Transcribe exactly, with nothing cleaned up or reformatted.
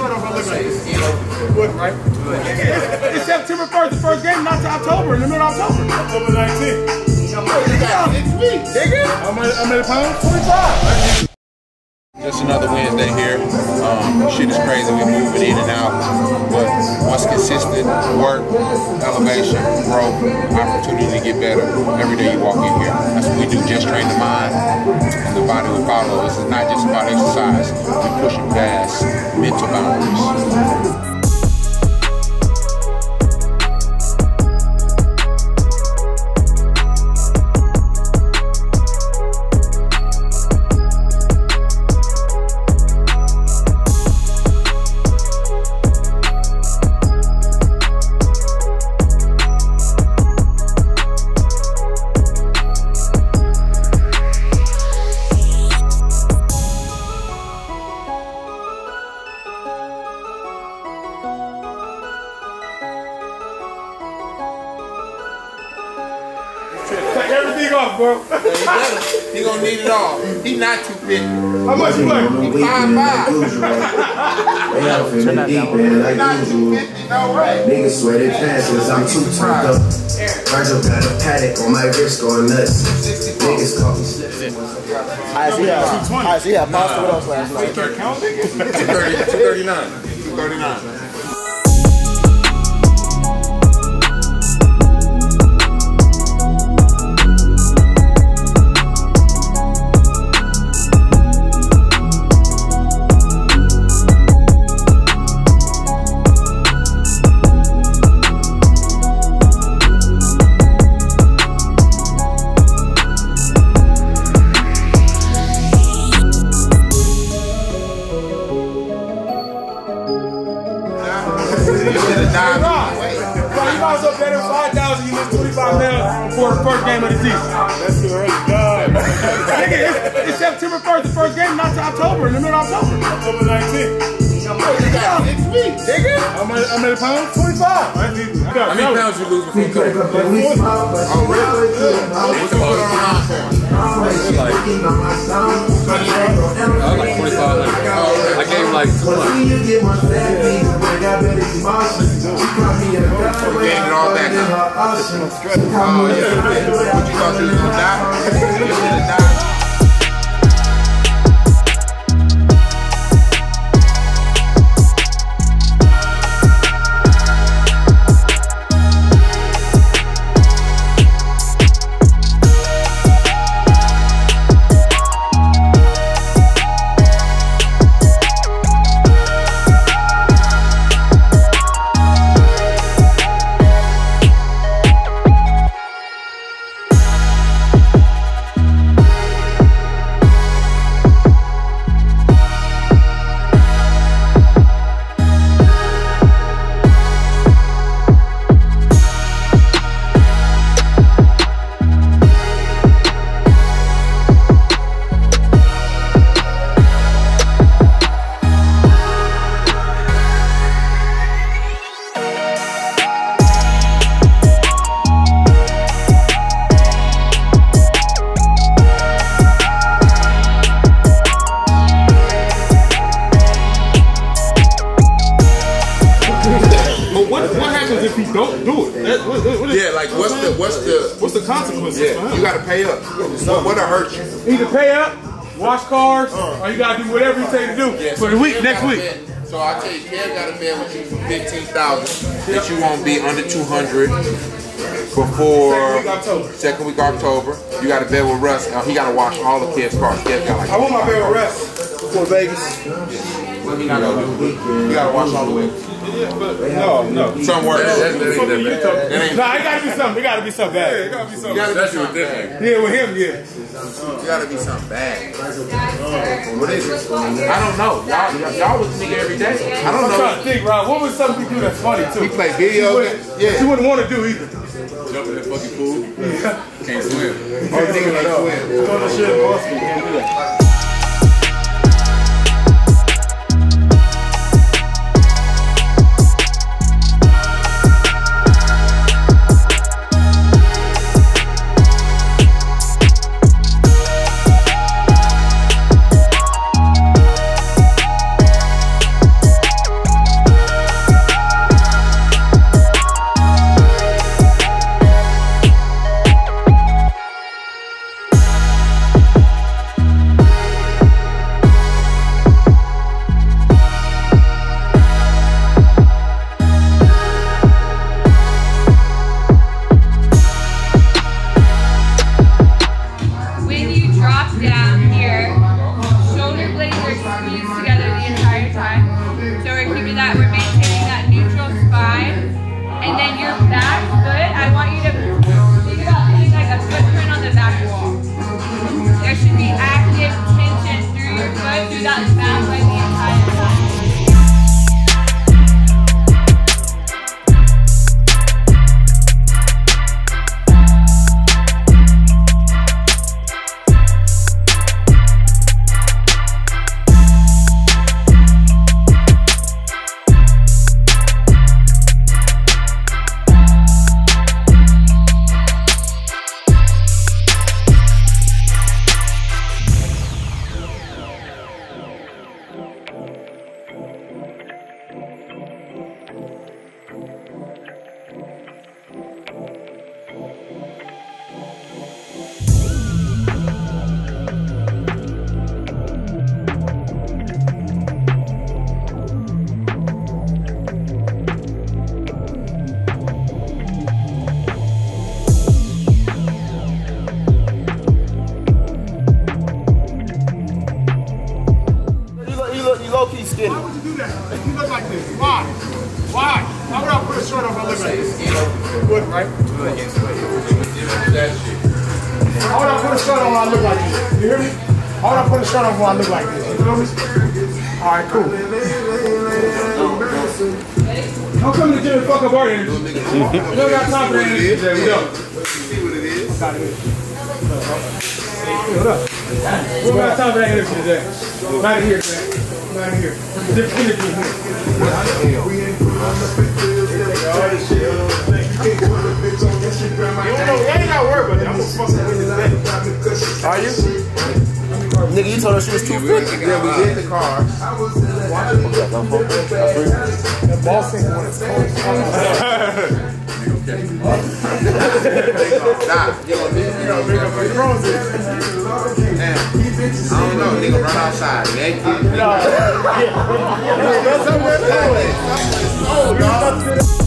short of elimination. What, right? It's September first, the first game, not to October, in the middle of October. October nineteenth. It's me, nigga. I'm at, I'm at a pound twenty-five. Just another Wednesday here. Um, shit is crazy. We moving in and out. But what's consistent? Work, elevation, growth, opportunity to get better. Every day you walk in here. That's what we do. Just train the mind and the body will follow us. It's not just about exercise. We're pushing past mental boundaries. Everything off, bro. He gonna need it all. He not too big. How much you like? He five five. They out for me deep, man. Like not usual. No way. Niggas swear they pass cause I'm too turned up. Virgil got a paddock on my wrist going nuts. Niggas call me slipping. I see how. I see how. Pasta with us last night. two thirty-nine. two thirty-nine. For the first game of the season. That's good. Nigga, it's September first, the first game, not to October, in the middle of October. October nineteenth. It's me, nigga. I'm at, I'm at a pound twenty-five. I need, I got How many pounds you lose before you go? Oh, really? What's going on around for? Like, I was like forty-five hundred. I gave him like two months. We gave it all back up. Oh, yeah. What you thought you was gonna die? You was gonna die. Don't do it. That, what, what is, yeah, like what's the what's the what's the consequences? Yeah, you gotta pay up. So what'll hurt you? Either pay up, wash cars, uh, or you gotta do whatever you say to do yeah, so for the week next week. Bet. So I tell you, Kev got a man with you for fifteen thousand that you won't be under two hundred before second week October. Second week October. You got to bet with Russ. Now he gotta wash all of Kev's cars. Kev got like. I want my bet with Russ before Vegas. Yeah. What he not gonna do? You gotta wash all the way. Yeah, but no, no. Some work. That, that, that ain't that bad. That ain't nah, it gotta be something. It gotta be something bad. Yeah, it gotta be something. Gotta be something bad. Yeah, with him, yeah. It gotta be something bad. Uh, what is it? I don't know. Y'all, y'all was nigga every day. I don't know. I'm trying to think, Rob. What was something you do that's funny too? He played video. Yeah. You wouldn't want to do either. Jump in that fucking pool. Yeah. Can't swim. Oh, nigga can't swim. Go to shit, boss. Can't do that. do that is back like the entire time. Skinny. Why would you do that? You look like this. Why? Why? Why would I put a shirt on if I look like this? What, right? Why would I put a shirt on when I look like this? You hear me? Why would I put a shirt on when I look like this? You feel me? Alright, cool. Don't come to give a fuck up our energy. We don't got time for that energy. There we go. See what it is. What up? We don't got time for that energy today. Not here, man. Right here. Are you? Nigga, you told us she was two fifty. Yeah, we get in the car. That ball sink when it's cold. Okay. Nah, yo, you know, big up your roses. Now. I don't know, nigga, right outside. Naked. No. Yeah. That's how we're doing. Oh, y'all.